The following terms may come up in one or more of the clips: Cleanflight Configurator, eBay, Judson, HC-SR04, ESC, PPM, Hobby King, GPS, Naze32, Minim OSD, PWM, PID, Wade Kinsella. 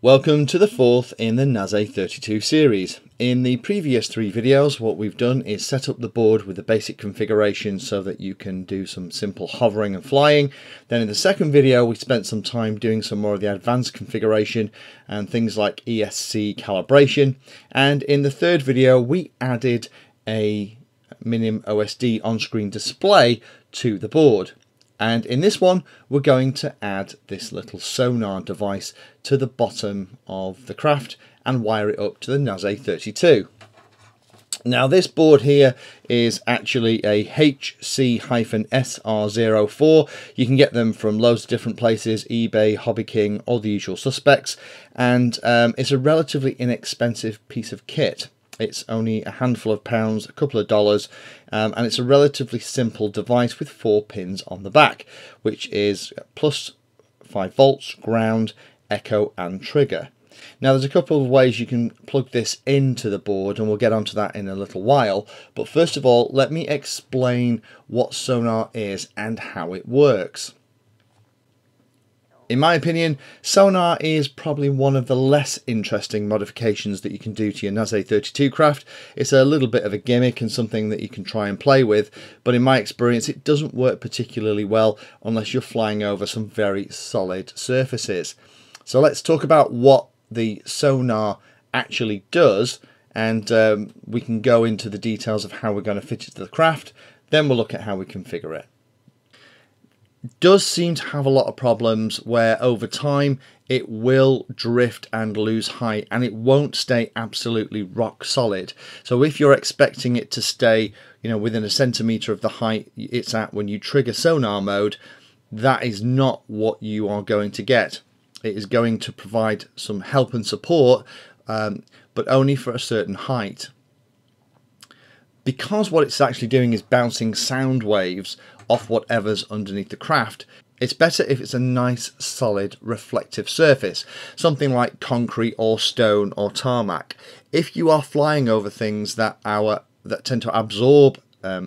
Welcome to the fourth in the Naze32 series. In the previous three videos, what we've done is set up the board with the basic configuration so that you can do some simple hovering and flying. Then in the second video, we spent some time doing some more of the advanced configuration and things like ESC calibration. And in the third video, we added a Minim OSD on-screen display to the board. And in this one, we're going to add this little sonar device to the bottom of the craft and wire it up to the Naze32. Now this board here is actually a HC-SR04. You can get them from loads of different places, eBay, Hobby King, all the usual suspects. And it's a relatively inexpensive piece of kit. It's only a handful of pounds, a couple of dollars, and it's a relatively simple device with four pins on the back, which is plus 5 volts, ground, echo and trigger. Now there's a couple of ways you can plug this into the board, and we'll get onto that in a little while. But first of all, let me explain what sonar is and how it works. In my opinion, sonar is probably one of the less interesting modifications that you can do to your Naze32 craft. It's a little bit of a gimmick and something that you can try and play with, but in my experience it doesn't work particularly well unless you're flying over some very solid surfaces. So let's talk about what the sonar actually does, and we can go into the details of how we're going to fit it to the craft, then we'll look at how we configure it. Does seem to have a lot of problems where over time it will drift and lose height, and it won't stay absolutely rock solid. So if you're expecting it to stay, you know, within a centimetre of the height it's at when you trigger sonar mode, that is not what you are going to get. It is going to provide some help and support, but only for a certain height. Because what it's actually doing is bouncing sound waves off whatever's underneath the craft, it's better if it's a nice solid reflective surface, something like concrete or stone or tarmac. If you are flying over things that tend to absorb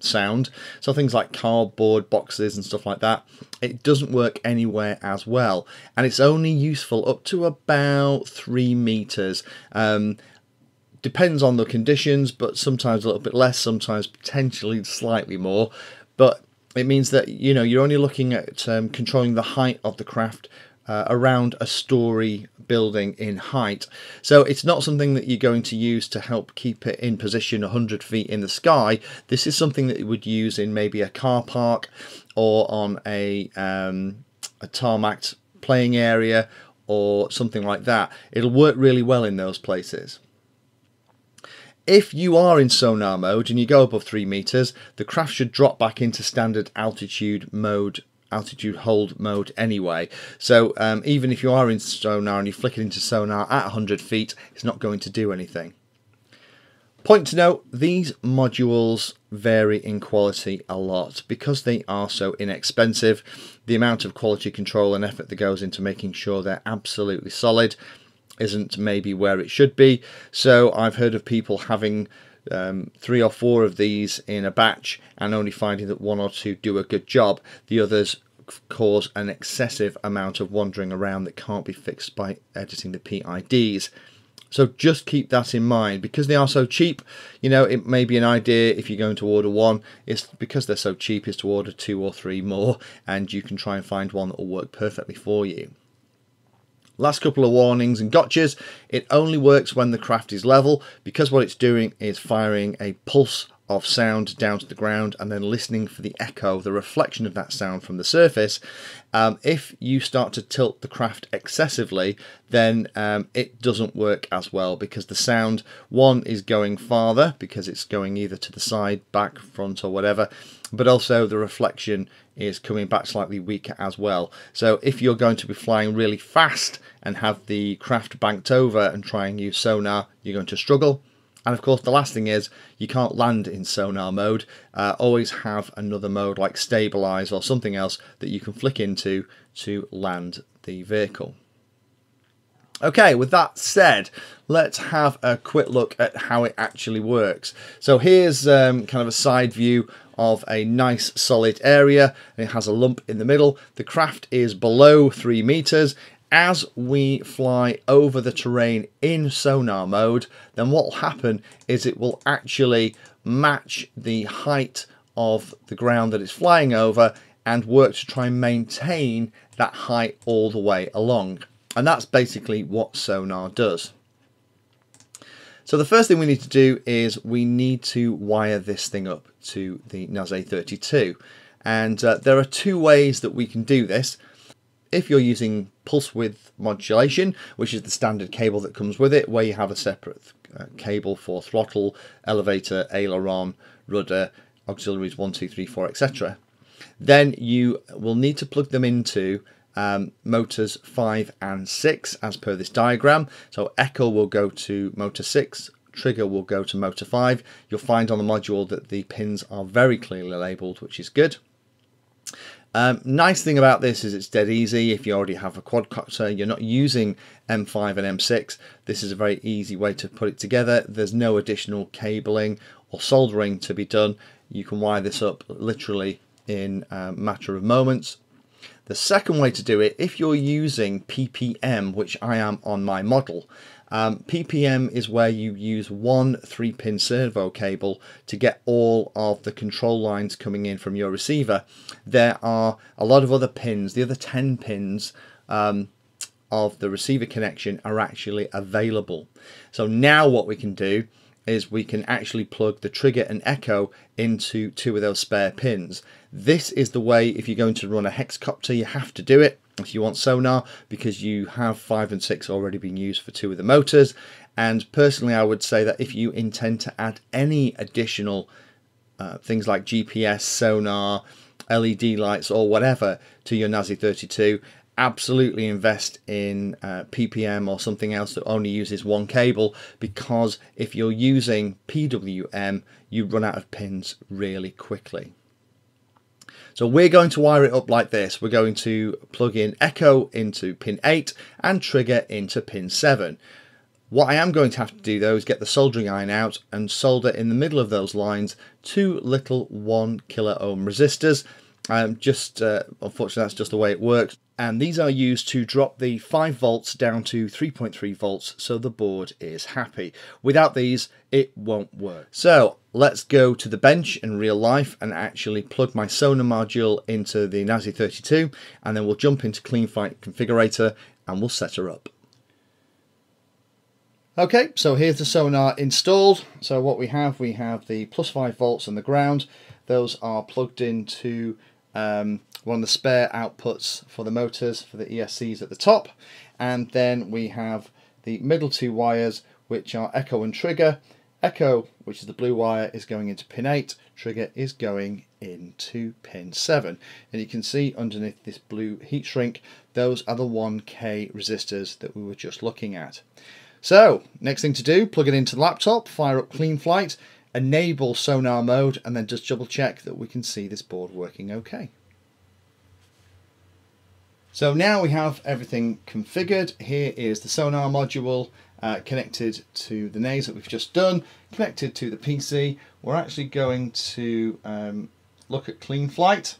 sound, so things like cardboard boxes and stuff like that, it doesn't work anywhere as well, and it's only useful up to about 3 meters. Depends on the conditions, but sometimes a little bit less, sometimes potentially slightly more. But it means that, you know, you're only looking at controlling the height of the craft around a story building in height. So it's not something that you're going to use to help keep it in position 100 feet in the sky. This is something that you would use in maybe a car park or on a tarmacked playing area or something like that. It'll work really well in those places. If you are in sonar mode and you go above 3 meters, the craft should drop back into standard altitude mode, altitude hold mode anyway. So even if you are in sonar and you flick it into sonar at 100 feet, it's not going to do anything. Point to note, these modules vary in quality a lot because they are so inexpensive. The amount of quality control and effort that goes into making sure they're absolutely solid isn't maybe where it should be. So I've heard of people having 3 or 4 of these in a batch and only finding that 1 or 2 do a good job. The others cause an excessive amount of wandering around that can't be fixed by editing the PIDs. So just keep that in mind. Because they are so cheap, you know, it may be an idea if you're going to order one, it's because they're so cheap, is to order 2 or 3 more, and you can try and find one that will work perfectly for you. Last couple of warnings and gotchas. It only works when the craft is level, because what it's doing is firing a pulse of sound down to the ground and then listening for the echo, the reflection of that sound from the surface. If you start to tilt the craft excessively, then it doesn't work as well, because the sound, one, is going farther because it's going either to the side, back, front or whatever, but also the reflection is coming back slightly weaker as well. So if you're going to be flying really fast and have the craft banked over and try and use sonar, you're going to struggle. And of course the last thing is, you can't land in sonar mode. Always have another mode like stabilize or something else that you can flick into to land the vehicle. Okay, with that said, let's have a quick look at how it actually works. So here's kind of a side view of a nice solid area, and it has a lump in the middle. The craft is below 3 meters as we fly over the terrain in sonar mode, then what will happen is it will actually match the height of the ground that it's flying over and work to try and maintain that height all the way along. And that's basically what sonar does. So the first thing we need to do is we need to wire this thing up to the Naze32. And there are two ways that we can do this. If you're using pulse width modulation, which is the standard cable that comes with it, where you have a separate cable for throttle, elevator, aileron, rudder, auxiliaries 1, 2, 3, 4, etc., then you will need to plug them into motors 5 and 6 as per this diagram. So echo will go to motor 6, trigger will go to motor 5. You'll find on the module that the pins are very clearly labelled, which is good. Nice thing about this is it's dead easy. If you already have a quadcopter, you're not using M5 and M6. This is a very easy way to put it together. There's no additional cabling or soldering to be done. You can wire this up literally in a matter of moments. The second way to do it, if you're using PPM, which I am on my model, PPM is where you use one 3-pin servo cable to get all of the control lines coming in from your receiver. There are a lot of other pins. The other 10 pins of the receiver connection are actually available. So now what we can do is we can actually plug the trigger and echo into two of those spare pins. This is the way, if you're going to run a hexcopter, you have to do it if you want sonar, because you have 5 and 6 already being used for two of the motors. And personally, I would say that if you intend to add any additional things like GPS, sonar, LED lights or whatever to your Naze32, absolutely invest in PPM or something else that only uses one cable, because if you're using PWM, you run out of pins really quickly. So we're going to wire it up like this. We're going to plug in echo into pin 8 and trigger into pin 7. What I am going to have to do though is get the soldering iron out and solder in the middle of those lines 2 little 1 kilo ohm resistors. Unfortunately, that's just the way it works. And these are used to drop the 5 volts down to 3.3 volts so the board is happy. Without these, it won't work. So let's go to the bench in real life and actually plug my sonar module into the Naze32, and then we'll jump into Cleanflight Configurator and we'll set her up. Okay, so here's the sonar installed. So what we have the plus 5 volts on the ground. Those are plugged into one of the spare outputs for the motors, for the ESCs at the top, and then we have the middle 2 wires, which are echo and trigger. Echo, which is the blue wire, is going into pin 8, trigger is going into pin 7. And you can see underneath this blue heat shrink, those are the 1K resistors that we were just looking at. So, next thing to do, plug it into the laptop, fire up Cleanflight, enable sonar mode, and then just double check that we can see this board working okay. So now we have everything configured. Here is the sonar module connected to the Naze that we've just done, connected to the PC. We're actually going to look at Cleanflight.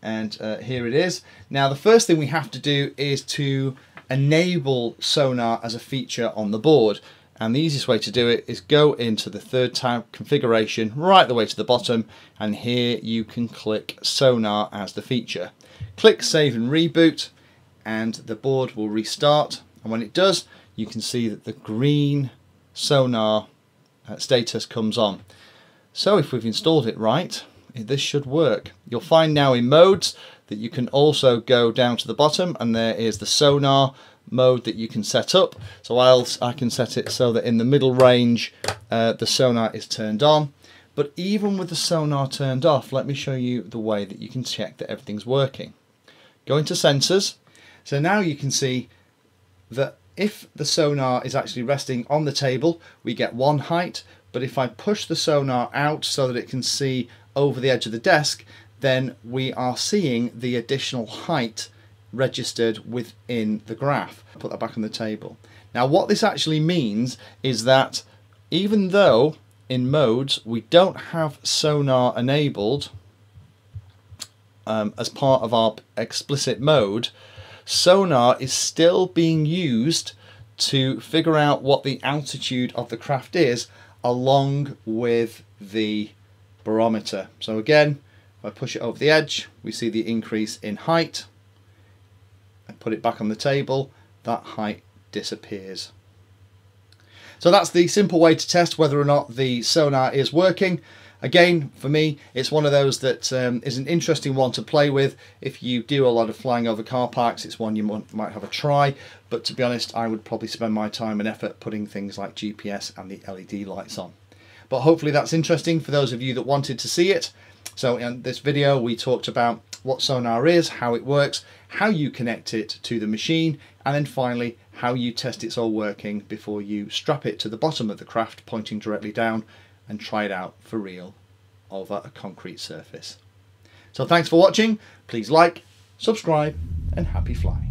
And here it is. Now the first thing we have to do is to enable sonar as a feature on the board. And the easiest way to do it is go into the 3rd tab, configuration, right the way to the bottom, and here you can click sonar as the feature. Click save and reboot and the board will restart, and when it does you can see that the green sonar status comes on. So if we've installed it right, this should work. You'll find now in modes that you can also go down to the bottom and there is the sonar mode that you can set up. So I can set it so that in the middle range the sonar is turned on. But even with the sonar turned off, let me show you the way that you can check that everything's working. Go into sensors. So now you can see that if the sonar is actually resting on the table, we get 1 height. But if I push the sonar out so that it can see over the edge of the desk, then we are seeing the additional height registered within the graph. Put that back on the table. Now what this actually means is that even though in modes we don't have sonar enabled as part of our explicit mode, sonar is still being used to figure out what the altitude of the craft is along with the barometer. So again, if I push it over the edge, we see the increase in height. I put it back on the table, that height disappears. So that's the simple way to test whether or not the sonar is working. Again, for me, it's one of those that is an interesting one to play with. If you do a lot of flying over car parks, it's one you might have a try. But to be honest, I would probably spend my time and effort putting things like GPS and the LED lights on. But hopefully that's interesting for those of you that wanted to see it. So in this video, we talked about what sonar is, how it works, how you connect it to the machine, and then finally, how you test it's all working before you strap it to the bottom of the craft, pointing directly down, and try it out for real over a concrete surface. So thanks for watching. Please like, subscribe, and happy flying.